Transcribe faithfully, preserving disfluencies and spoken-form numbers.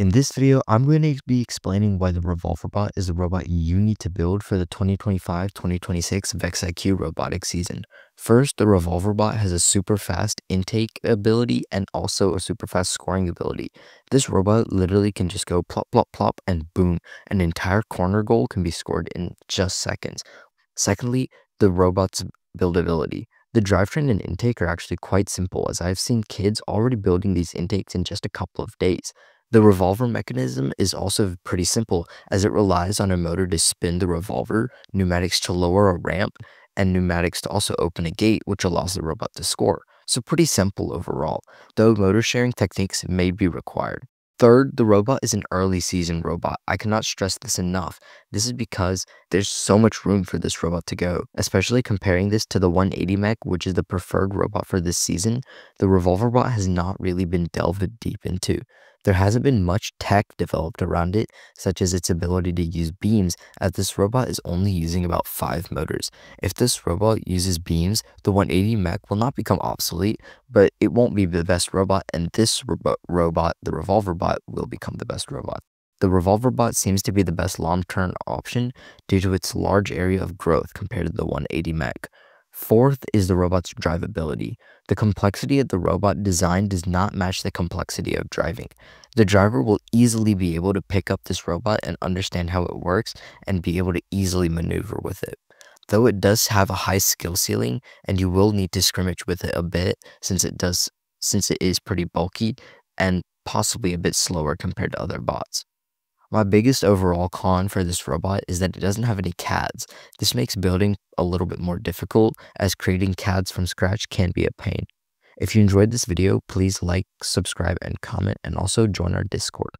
In this video, I'm going to be explaining why the Revolver Bot is the robot you need to build for the twenty twenty-five twenty twenty-six VEX I Q robotic season. First, the Revolver Bot has a super fast intake ability and also a super fast scoring ability. This robot literally can just go plop, plop, plop, and boom. An entire corner goal can be scored in just seconds. Secondly, the robot's buildability. The drivetrain and intake are actually quite simple, as I've seen kids already building these intakes in just a couple of days. The revolver mechanism is also pretty simple, as it relies on a motor to spin the revolver, pneumatics to lower a ramp, and pneumatics to also open a gate, which allows the robot to score. So pretty simple overall, though motor sharing techniques may be required. Third, the robot is an early season robot. I cannot stress this enough. This is because there's so much room for this robot to go, especially comparing this to the one eighty mech, which is the preferred robot for this season. The Revolver Bot has not really been delved deep into. There hasn't been much tech developed around it, such as its ability to use beams, as this robot is only using about five motors. If this robot uses beams, the one eighty mech will not become obsolete, but it won't be the best robot, and this ro robot, the Revolver Bot, will become the best robot. The Revolver Bot seems to be the best long-term option due to its large area of growth compared to the one eighty mech. Fourth is the robot's drivability. The complexity of the robot design does not match the complexity of driving. The driver will easily be able to pick up this robot and understand how it works and be able to easily maneuver with it. Though it does have a high skill ceiling, and you will need to scrimmage with it a bit since it does since it is pretty bulky and possibly a bit slower compared to other bots. My biggest overall con for this robot is that it doesn't have any C A Ds. This makes building a little bit more difficult, as creating C A Ds from scratch can be a pain. If you enjoyed this video, please like, subscribe, and comment, and also join our Discord.